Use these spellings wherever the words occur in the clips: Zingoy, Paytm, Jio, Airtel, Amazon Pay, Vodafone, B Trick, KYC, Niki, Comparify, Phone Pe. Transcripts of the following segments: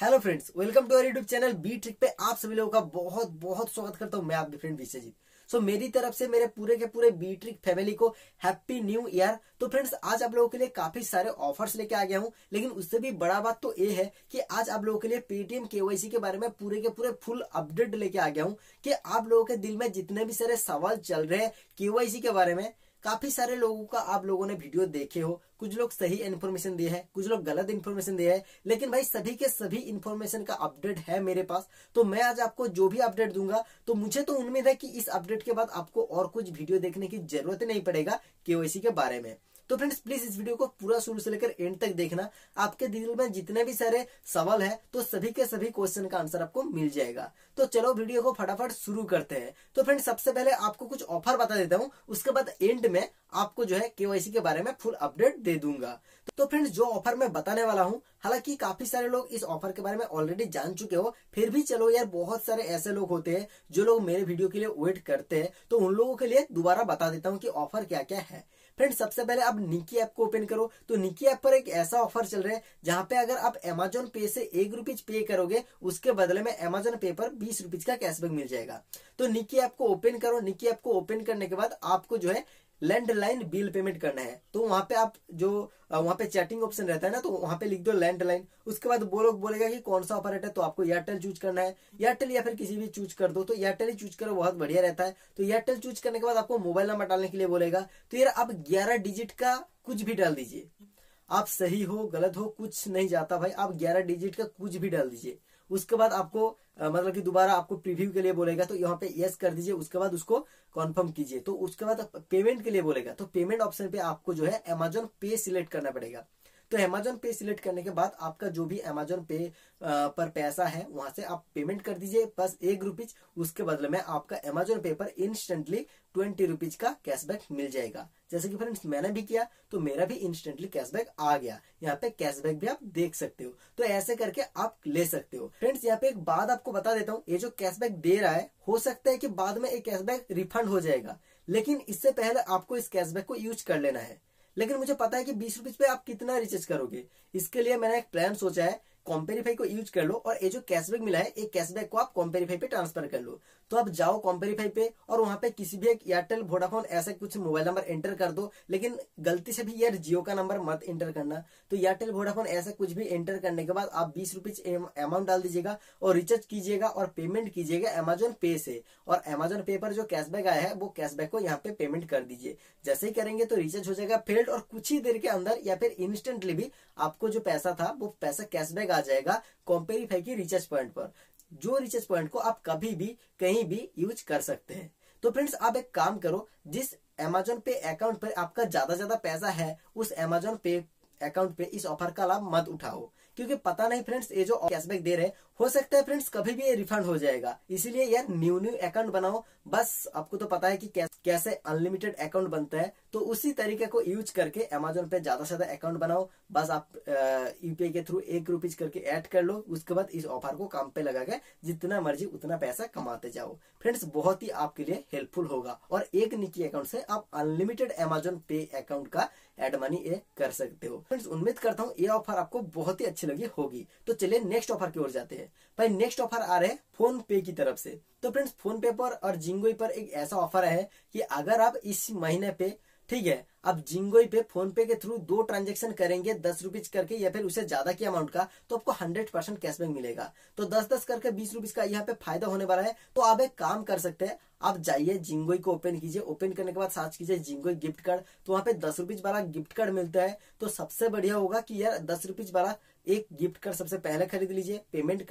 Hello friends, welcome to our YouTube channel B trick पे आप सभी लोगों का बहुत बहुत स्वागत करता हूँ। मैं आपके फ्रेंड विश्वजीत। सो मेरी तरफ से मेरे पूरे के पूरे बी ट्रिक फैमिली को हैप्पी न्यू ईयर। तो फ्रेंड्स आज आप लोगों के लिए काफी सारे ऑफर्स लेके आ गया हूँ, लेकिन उससे भी बड़ा बात तो ये है कि आज आप लोगों के लिए पेटीएम केवाईसी के बारे में पूरे के पूरे फुल अपडेट लेके आ गया हूँ कि आप लोगों के दिल में जितने भी सारे सवाल चल रहे हैं केवाईसी के बारे में। काफी सारे लोगों का आप लोगों ने वीडियो देखे हो, कुछ लोग सही इन्फॉर्मेशन दिए है, कुछ लोग गलत इन्फॉर्मेशन दिए है, लेकिन भाई सभी के सभी इन्फॉर्मेशन का अपडेट है मेरे पास। तो मैं आज आपको जो भी अपडेट दूंगा तो मुझे तो उम्मीद है कि इस अपडेट के बाद आपको और कुछ वीडियो देखने की जरूरत नहीं पड़ेगा केवाईसी के बारे में। तो फ्रेंड्स प्लीज इस वीडियो को पूरा शुरू से लेकर एंड तक देखना। आपके दिल में जितने भी सारे सवाल है तो सभी के सभी क्वेश्चन का आंसर आपको मिल जाएगा। तो चलो वीडियो को फटाफट शुरू करते हैं। तो फ्रेंड्स सबसे पहले आपको कुछ ऑफर बता देता हूँ, उसके बाद एंड में आपको जो है केवाईसी के बारे में फुल अपडेट दे दूंगा। तो फ्रेंड्स जो ऑफर मैं बताने वाला हूँ, हालांकि काफी सारे लोग इस ऑफर के बारे में ऑलरेडी जान चुके हो, फिर भी चलो यार बहुत सारे ऐसे लोग होते हैं जो लोग मेरे वीडियो के लिए वेट करते हैं, तो उन लोगों के लिए दोबारा बता देता हूँ कि ऑफर क्या क्या है। फ्रेंड्स सबसे पहले आप निकी ऐप को ओपन करो। तो निकी ऐप पर एक ऐसा ऑफर चल रहा है जहां पे अगर आप अमेजोन पे से 1 रुपीज पे करोगे उसके बदले में अमेजोन पे पर 20 रुपीज का कैशबैक मिल जाएगा। तो निकी ऐप को ओपन करो। निकी ऐप को ओपन करने के बाद आपको जो है लैंडलाइन बिल पेमेंट करना है। तो वहां पे आप जो वहां पे चैटिंग ऑप्शन रहता है ना, तो वहां पे लिख दो लैंडलाइन। उसके बाद वो लोग बोलेगा कि कौन सा ऑपरेटर है, तो आपको एयरटेल चूज करना है। एयरटेल या फिर किसी भी चूज कर दो, तो एयरटेल ही चूज करो, बहुत बढ़िया रहता है। तो एयरटेल चूज करने के बाद आपको मोबाइल नंबर डालने के लिए बोलेगा। तो यार आप 11 डिजिट का कुछ भी डाल दीजिए, आप सही हो गलत हो कुछ नहीं जाता भाई, आप 11 डिजिट का कुछ भी डाल दीजिए। उसके बाद आपको मतलब कि दोबारा आपको प्रीव्यू के लिए बोलेगा, तो यहाँ पे यस कर दीजिए। उसके बाद उसको कॉन्फर्म कीजिए। तो उसके बाद पेमेंट के लिए बोलेगा, तो पेमेंट ऑप्शन पे आपको जो है अमेजोन पे सिलेक्ट करना पड़ेगा। तो अमेजोन पे सिलेक्ट करने के बाद आपका जो भी अमेजोन पे पर पैसा है वहां से आप पेमेंट कर दीजिए, बस 1 रुपीज। उसके बदले में आपका अमेजोन पे पर इंस्टेंटली 20 रुपीज का कैशबैक मिल जाएगा। जैसे कि फ्रेंड्स मैंने भी किया, तो मेरा भी इंस्टेंटली कैशबैक आ गया। यहाँ पे कैशबैक भी आप देख सकते हो। तो ऐसे करके आप ले सकते हो। फ्रेंड्स यहाँ पे एक बात आपको बता देता हूँ, ये जो कैशबैक दे रहा है हो सकता है कि बाद में ये कैशबैक रिफंड हो जाएगा, लेकिन इससे पहले आपको इस कैशबैक को यूज कर लेना है। लेकिन मुझे पता है कि 20 रुपीज पे आप कितना रिचार्ज करोगे, इसके लिए मैंने एक प्लान सोचा है, कॉम्पेरीफाई को यूज कर लो और ये जो कैशबैक मिला है ये कैशबैक को आप कॉम्पेरीफाई पे ट्रांसफर कर लो। तो आप जाओ कॉम्पेरीफाई पे और वहां पे किसी भी एक एयरटेल वोडाफोन ऐसा कुछ मोबाइल नंबर एंटर कर दो, लेकिन गलती से भी यार जियो का नंबर मत एंटर करना। तो एयरटेल वोडाफोन ऐसा कुछ भी एंटर करने के बाद आप 20 रुपीज अमाउंट डाल दीजिएगा और रिचार्ज कीजिएगा और पेमेंट कीजिएगा अमेजोन पे से। और अमेजोन पे पर जो कैशबैक आया है वो कैशबैक को यहाँ पे पेमेंट कर दीजिए। जैसे ही करेंगे तो रिचार्ज हो जाएगा फेल्ड, और कुछ ही देर के अंदर या फिर इंस्टेंटली भी आपको जो पैसा था वो पैसा कैशबैक आ जाएगा कॉम्पेरीफाई के रिचार्ज पॉइंट पर, जो रिचार्ज पॉइंट को आप कभी भी कहीं भी यूज कर सकते हैं। तो फ्रेंड्स आप एक काम करो, जिस अमेजोन पे अकाउंट पर आपका ज्यादा पैसा है उस अमेजोन पे अकाउंट पे इस ऑफर का लाभ मत उठाओ, क्योंकि पता नहीं फ्रेंड्स ये जो कैशबैक दे रहे हैं हो सकता है फ्रेंड्स कभी भी ये रिफंड हो जाएगा। इसीलिए यार न्यू अकाउंट बनाओ। बस आपको तो पता है कि कैसे अनलिमिटेड अकाउंट बनता है, तो उसी तरीके को यूज करके अमेजोन पे ज्यादा से ज्यादा अकाउंट बनाओ। बस आप यूपीआई के थ्रू 1 रुपीज करके ऐड कर लो। उसके बाद इस ऑफर को काम पे लगा के जितना मर्जी उतना पैसा कमाते जाओ। फ्रेंड्स बहुत ही आपके लिए हेल्पफुल होगा, और एक निकी अकाउंट से आप अनलिमिटेड अमेजोन पे अकाउंट का एड मनी ये कर सकते हो। फ्रेंड्स उम्मीद करता हूँ ये ऑफर आपको बहुत ही अच्छी लगी होगी। तो चलिए नेक्स्ट ऑफर की ओर जाते हैं। भाई नेक्स्ट ऑफर आ रहे हैं फोन पे की तरफ से। तो फ्रेंड्स फोन पे पर और जिंगोई पर एक ऐसा ऑफर है कि अगर आप इस महीने पे, ठीक है, आप जिंगोई पे फोन पे के थ्रू 2 ट्रांजेक्शन करेंगे 10 रुपीज करके या फिर उससे ज्यादा की अमाउंट का, तो आपको 100% कैशबैक मिलेगा। तो 10-10 करके 20 रुपीज का यहाँ पे फायदा होने वाला है। तो आप एक काम कर सकते हैं, आप जाइए जिंगोई को ओपन कीजिए। ओपन करने के बाद सर्च कीजिए जिंगोई गिफ्ट कार्ड, तो वहाँ पे 10 रुपीज वाला गिफ्ट कार्ड मिलता है। तो सबसे बढ़िया होगा कि यार 10 रुपीज वाला एक गिफ्ट कार्ड सबसे पहले खरीद लीजिए। पेमेंट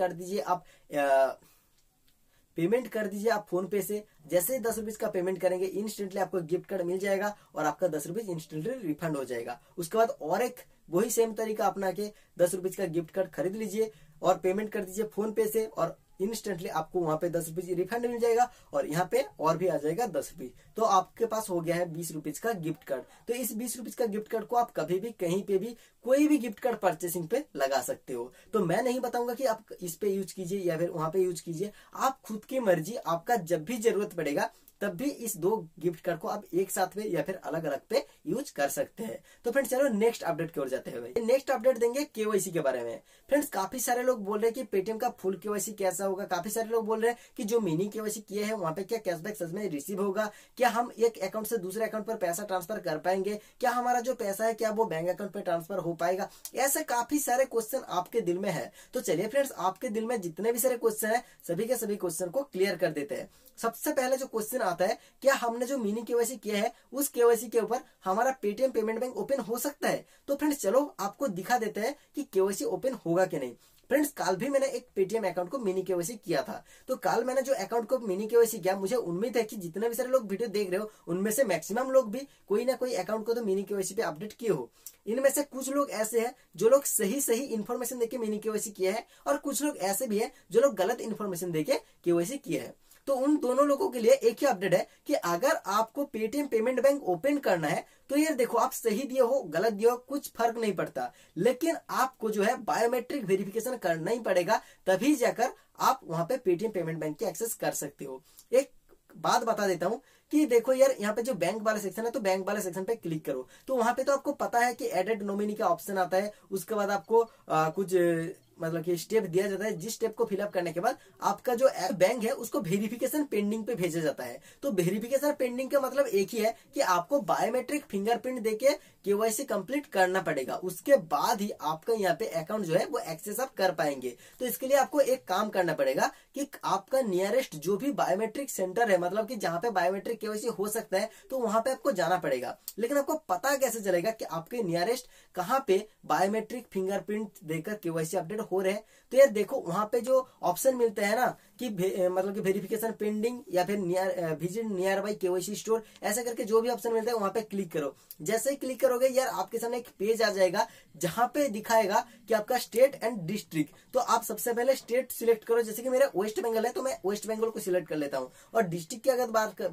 कर दीजिए आप फोन पे से। जैसे ही 10 रुपीज का पेमेंट करेंगे इंस्टेंटली आपको गिफ्ट कार्ड मिल जाएगा और आपका 10 रुपीज इंस्टेंटली रिफंड हो जाएगा। उसके बाद और एक वही सेम तरीका अपना के 10 रुपीज का गिफ्ट कार्ड खरीद लीजिए और पेमेंट कर दीजिए फोन पे से, और इंस्टेंटली आपको वहां पे 10 रुपीज रिफंड मिल जाएगा और यहाँ पे और भी आ जाएगा 10 रुपीज। तो आपके पास हो गया है 20 रुपीज का गिफ्ट कार्ड। तो इस 20 रुपीज का गिफ्ट कार्ड को आप कभी भी कहीं पे भी कोई भी गिफ्ट कार्ड परचेसिंग पे लगा सकते हो। तो मैं नहीं बताऊंगा कि आप इस पे यूज कीजिए या फिर वहां पे यूज कीजिए, आप खुद की मर्जी, आपका जब भी जरूरत पड़ेगा तब भी इस दो गिफ्ट कार्ड को आप एक साथ में या फिर अलग अलग पे यूज कर सकते हैं। तो फ्रेंड्स चलो नेक्स्ट अपडेट की ओर जाते हैं। भाई नेक्स्ट अपडेट देंगे केवाईसी के बारे में। फ्रेंड्स काफी सारे लोग बोल रहे हैं कि पेटीएम का फुल केवाईसी कैसा होगा, काफी सारे लोग बोल रहे हैं कि जो मिनी केवाईसी किए हैं वहां पे क्या कैशबैक सच में रिसीव होगा, क्या हम एक अकाउंट से दूसरे अकाउंट पर पैसा ट्रांसफर कर पाएंगे, क्या हमारा जो पैसा है क्या वो बैंक अकाउंट पर ट्रांसफर हो पाएगा। ऐसे काफी सारे क्वेश्चन आपके दिल में है। तो चलिए फ्रेंड्स आपके दिल में जितने भी सारे क्वेश्चन है सभी के सभी क्वेश्चन को क्लियर कर देते हैं। सबसे पहले जो क्वेश्चन आता है क्या हमने जो मिनी केवाईसी किया है उस केवाईसी के ऊपर हमारा पेटीएम पेमेंट बैंक ओपन हो सकता है। तो फ्रेंड्स चलो आपको दिखा देते हैं कि केवाईसी ओपन होगा कि नहीं। फ्रेंड्स कल भी मैंने एक पेटीएम अकाउंट को मिनी केवाईसी किया था। तो कल मैंने जो अकाउंट को मिनी केवाईसी किया, मुझे उम्मीद है कि जितने भी सारे लोग वीडियो देख रहे हो उनमें से मैक्सिमम लोग भी कोई ना कोई अकाउंट को तो मिनी केवाईसी पे अपडेट किए हो। इनमें से कुछ लोग ऐसे हैं जो लोग सही सही इन्फॉर्मेशन देके मिनी केवाईसी किया है और कुछ लोग ऐसे भी है जो लोग गलत इन्फॉर्मेशन देके केवाईसी किया है। तो उन दोनों लोगों के लिए एक ही अपडेट है कि अगर आपको पेटीएम पेमेंट बैंक ओपन करना है तो ये देखो आप सही दिए हो गलत दिए हो कुछ फर्क नहीं पड़ता, लेकिन आपको जो है बायोमेट्रिक वेरिफिकेशन करना ही पड़ेगा, तभी जाकर आप वहां पे पेटीएम पेमेंट बैंक की एक्सेस कर सकते हो। एक बात बता देता हूं कि देखो यार यहाँ पे जो बैंक वाला सेक्शन है तो बैंक वाले सेक्शन पे क्लिक करो तो वहां पे तो आपको पता है कि एडेड नॉमिनी का ऑप्शन आता है। उसके बाद आपको कुछ मतलब कि स्टेप दिया जाता है, जिस स्टेप को फिलअप करने के बाद आपका जो बैंक है उसको वेरिफिकेशन पेंडिंग पे भेजा जाता है। तो वेरिफिकेशन पेंडिंग का मतलब एक ही है कि आपको बायोमेट्रिक फिंगरप्रिंट देके केवाईसी कंप्लीट करना पड़ेगा, उसके बाद ही आपका यहाँ पे अकाउंट जो है वो एक्सेस आप कर पाएंगे। तो इसके लिए आपको एक काम करना पड़ेगा कि आपका नियरेस्ट जो भी बायोमेट्रिक सेंटर है, मतलब की जहाँ पे बायोमेट्रिक केवाईसी हो सकता है तो वहां पे आपको जाना पड़ेगा। लेकिन आपको पता कैसे चलेगा कि आपके नियरेस्ट कहाँ पे बायोमेट्रिक फिंगरप्रिंट देकर केवाईसी अपडेट हो रहे हैं। तो यार देखो वहां पे जो ऑप्शन मिलते हैं ना कि मतलब कि वेरिफिकेशन पेंडिंग या फिर visit near by KYC store, ऐसा करके जो भी ऑप्शन मिलता है वहां पे क्लिक करो। जैसे ही क्लिक करोगे यार आपके सामने एक पेज आ जाएगा जहां पे दिखाएगा कि आपका स्टेट एंड डिस्ट्रिक्ट। तो आप सबसे पहले स्टेट सिलेक्ट करो, जैसे कि मेरा वेस्ट बंगाल है तो मैं वेस्ट बंगाल को सिलेक्ट कर लेता हूँ। और डिस्ट्रिक्ट की अगर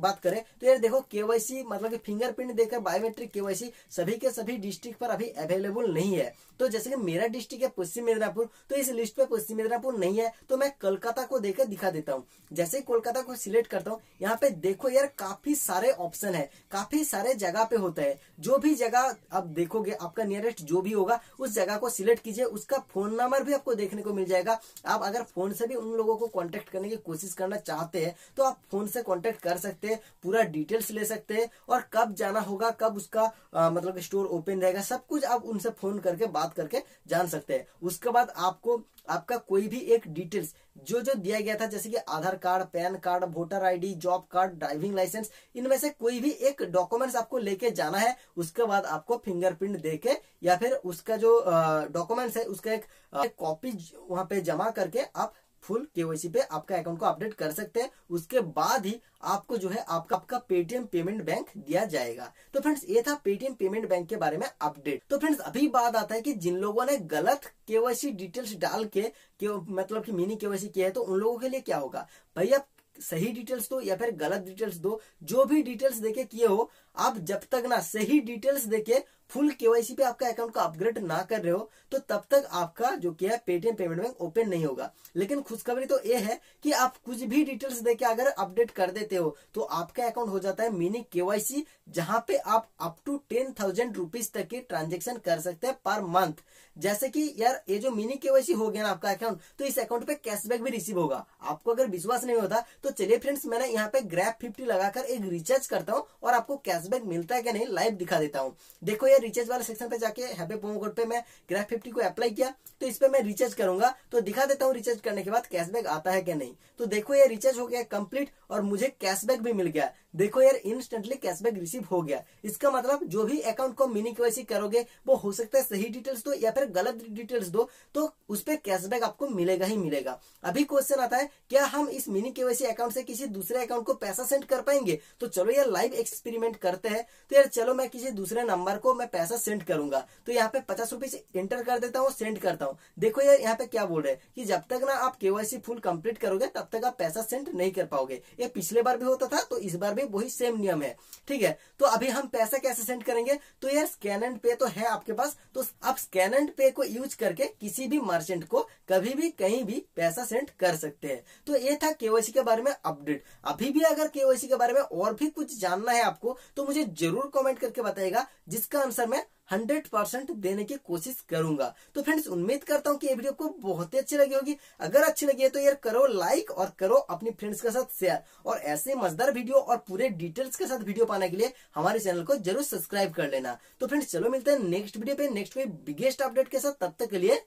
बात करें तो यार देखो केवाईसी मतलब कि फिंगरप्रिंट देकर बायोमेट्रिक केवाईसी सभी के सभी डिस्ट्रिक्ट पर अभी अवेलेबल नहीं है। तो जैसे कि मेरा डिस्ट्रिक्ट है पश्चिम मेदिनीपुर, तो इस लिस्ट पे पश्चिम मेदिनीपुर नहीं है, तो मैं कोलकाता को देकर दिखा देता हूँ। जैसे ही कोलकाता को सिलेक्ट करता हूँ यहाँ पे देखो यार काफी सारे ऑप्शन है, काफी सारे जगह पे होता है। जो भी जगह आप देखोगे आपका नियरेस्ट जो भी होगा उस जगह को सिलेक्ट कीजिए, उसका फोन नंबर भी आपको देखने को मिल जाएगा। आप अगर फोन से भी उन लोगों को कॉन्टेक्ट करने की कोशिश करना चाहते हैं तो आप फोन से कॉन्टेक्ट कर सकते हैं, पूरा डिटेल्स ले सकते हैं और कब जाना होगा, कब उसका मतलब स्टोर ओपन रहेगा, सब कुछ आप उनसे फोन करके बात करके जान सकते हैं। उसके बाद आपको आपका कोई भी एक डिटेल्स जो जो दिया गया था जैसे कि Aadhaar card, PAN card, voter ID, job card, driving licence, इनमें से कोई भी एक डॉक्यूमेंट्स आपको लेके जाना है। उसके बाद आपको फिंगरप्रिंट देके या फिर उसका जो डॉक्यूमेंट्स है उसका एक कॉपी वहां पे जमा करके आप फुल केवाईसी पे आपका अकाउंट को अपडेट कर सकते हैं। उसके बाद ही आपको जो है आपका पेटीएम पेमेंट बैंक दिया जाएगा। तो फ्रेंड्स ये था पेटीएम पेमेंट बैंक के बारे में अपडेट। तो फ्रेंड्स अभी बात आता है कि जिन लोगों ने गलत केवाईसी डिटेल्स डाल के मतलब कि मिनी केवाईसी किया है तो उन लोगों के लिए क्या होगा। भैया सही डिटेल्स दो या फिर गलत डिटेल्स दो, जो भी डिटेल्स देके किए हो आप जब तक ना सही डिटेल्स देके फुल केवाईसी पे आपका अकाउंट को अपग्रेड ना कर रहे हो तो तब तक आपका जो किया है पेटीएम पेमेंट बैंक ओपन नहीं होगा। लेकिन खुशखबरी तो ये है कि आप कुछ भी डिटेल्स देके अगर अपडेट कर देते हो तो आपका अकाउंट हो जाता है मिनी केवाईसी, जहां पे आप अप टू 10,000 रुपीज तक की ट्रांजेक्शन कर सकते हैं पर मंथ। जैसे कि यार ये जो मिनी केवाईसी हो गया ना आपका अकाउंट, तो इस अकाउंट पे कैशबैक भी रिसीव होगा। आपको अगर विश्वास नहीं होता तो चलिए फ्रेंड्स मैंने यहाँ पे Grab 50 लगाकर एक रिचार्ज करता हूँ और आपको कैशबैक मिलता है क्या नहीं लाइव दिखा देता हूँ। देखो रिचार्ज वाले सेक्शन पे जाके हैप्पी प्रोमो कोड पे मैं Grab 50 को अप्लाई किया, तो इस पे मैं रिचार्ज करूंगा तो दिखा देता हूँ रिचार्ज करने के बाद कैशबैक आता है क्या नहीं। तो देखो ये रिचार्ज हो गया कंप्लीट और मुझे कैशबैक भी मिल गया। देखो यार इंस्टेंटली कैशबैक रिसीव हो गया। इसका मतलब जो भी अकाउंट को मिनी केवाईसी करोगे वो हो सकता है सही डिटेल्स दो या फिर गलत डिटेल्स दो तो उसपे कैशबैक आपको मिलेगा ही मिलेगा। अभी क्वेश्चन आता है क्या हम इस मिनी केवाईसी अकाउंट से किसी दूसरे अकाउंट को पैसा सेंड कर पाएंगे। तो चलो यार लाइव एक्सपेरिमेंट कर करते हैं तो यार चलो मैं किसी दूसरे नंबर को मैं पैसा सेंड करूंगा, तो यहाँ पे 50 रुपीज एंटर कर देता हूँ, सेंड करता हूँ। देखो यार यहाँ पे क्या बोल रहे हैं कि जब तक ना आप केवाईसी फुल कंप्लीट करोगे तब तक आप पैसा सेंड नहीं कर पाओगे। ये पिछले बार भी होता था तो इस बार भी वही सेम नियम है, ठीक है। तो अभी हम पैसा कैसे सेंड करेंगे, तो यार स्कैन एंड पे तो है आपके पास, तो आप स्कैन एंड पे को यूज करके किसी भी मर्चेंट को कभी भी कहीं भी पैसा सेंड कर सकते हैं। तो ये था केवाईसी के बारे में अपडेट। अभी भी अगर केवाईसी के बारे में और भी कुछ जानना है आपको तो मुझे जरूर कमेंट करके बताइएगा, जिसका आंसर मैं 100% देने की कोशिश करूंगा। तो फ्रेंड्स उम्मीद करता हूं कि ये वीडियो को बहुत ही अच्छी लगी होगी। अगर अच्छी लगी है तो यार करो लाइक और करो अपनी फ्रेंड्स के साथ शेयर, और ऐसे मजेदार वीडियो और पूरे डिटेल्स के साथ वीडियो पाने के लिए हमारे चैनल को जरूर सब्सक्राइब कर लेना। तो फ्रेंड्स चलो मिलते हैं नेक्स्ट वीडियो पे नेक्स्ट कोई बिगेस्ट अपडेट के साथ, तब तक के लिए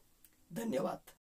धन्यवाद।